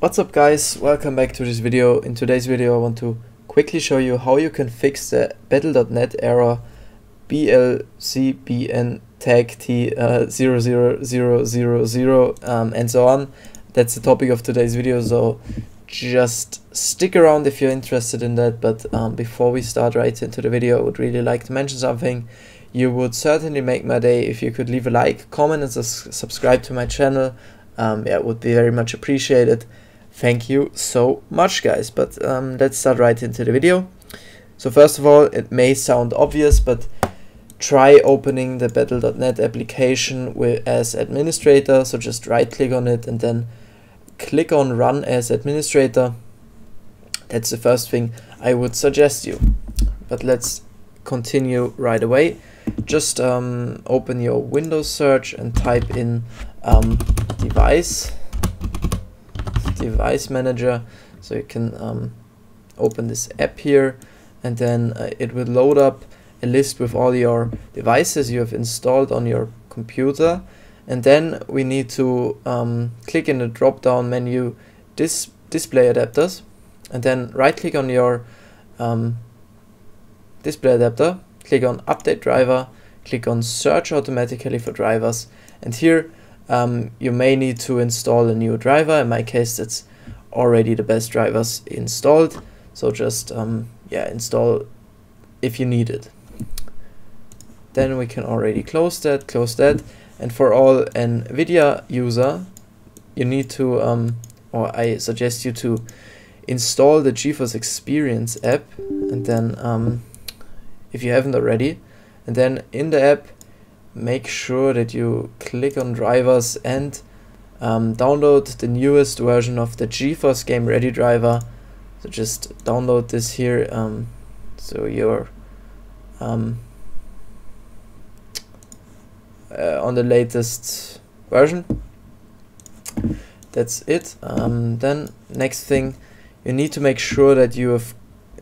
What's up guys, welcome back to this video. In today's video I want to quickly show you how you can fix the Battle.net error BLZBNTAGT00000 and so on. That's the topic of today's video, so just stick around if you're interested in that. But before we start right into the video, I would really like to mention something. You would certainly make my day if you could leave a like, comment and subscribe to my channel. Yeah, it would be very much appreciated. Thank you so much guys, but let's start right into the video. So first of all, it may sound obvious, but try opening the Battle.net application as administrator. So just right click on it and then click on run as administrator. That's the first thing I would suggest you. But let's continue right away. Just open your Windows search and type in device manager, so you can open this app here, and then it will load up a list with all your devices you have installed on your computer. And then we need to click in the drop down menu display adapters, and then right click on your display adapter, click on update driver, click on search automatically for drivers, and here you may need to install a new driver. In my case, that's already the best drivers installed. So just yeah, install if you need it. Then we can already close that. And for all NVIDIA user, you need to, or I suggest you to install the GeForce Experience app. And then if you haven't already, and then in the app, make sure that you click on drivers and download the newest version of the GeForce Game Ready driver. So just download this here, so you're on the latest version. That's it. Then next thing, you need to make sure that you have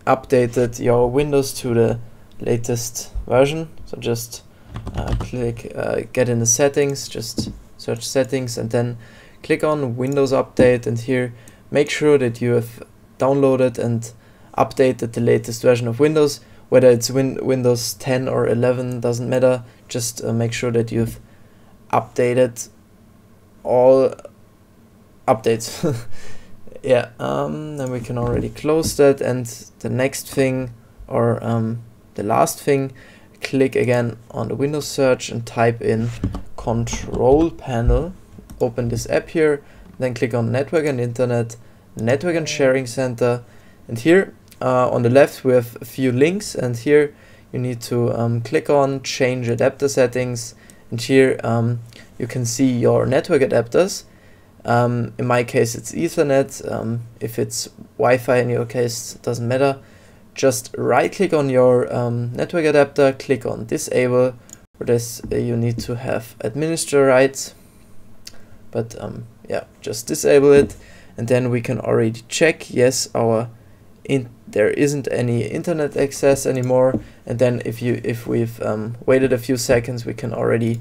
updated your Windows to the latest version. So just click get in the settings, just search settings, and then click on Windows update, and here make sure that you have downloaded and updated the latest version of Windows, whether it's Windows 10 or 11 doesn't matter. Just make sure that you've updated all updates. Yeah, then we can already close that, and the next thing, or the last thing, click again on the Windows search and type in control panel, open this app here, then click on network and internet, network and sharing center, and here on the left we have a few links, and here you need to click on change adapter settings, and here you can see your network adapters. In my case it's Ethernet. If it's Wi-Fi in your case, it doesn't matter. Just right click on your network adapter, click on disable. For this you need to have administrator rights, but yeah, just disable it, and then we can already check, yes, there isn't any internet access anymore. And then if we've waited a few seconds, we can already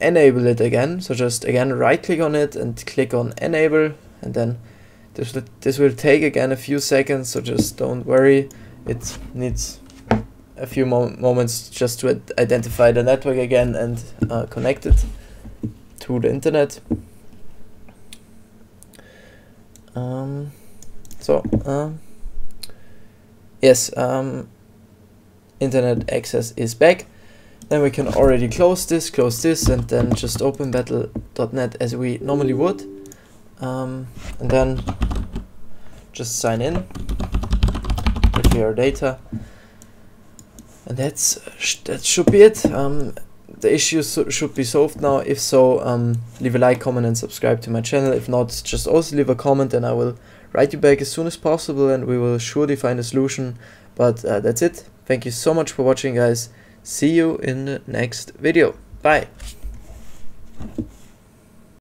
enable it again. So just again right click on it and click on enable, and then this will take again a few seconds, so just don't worry. It needs a few moments just to identify the network again and connect it to the internet. Yes, internet access is back. Then we can already close this, and then just open Battle.net as we normally would. And then just sign in with your data, and that should be it. The issue should be solved now. If so, leave a like, comment and subscribe to my channel. If not, just also leave a comment and I will write you back as soon as possible, and we will surely find a solution. But that's it. Thank you so much for watching guys. See you in the next video. Bye.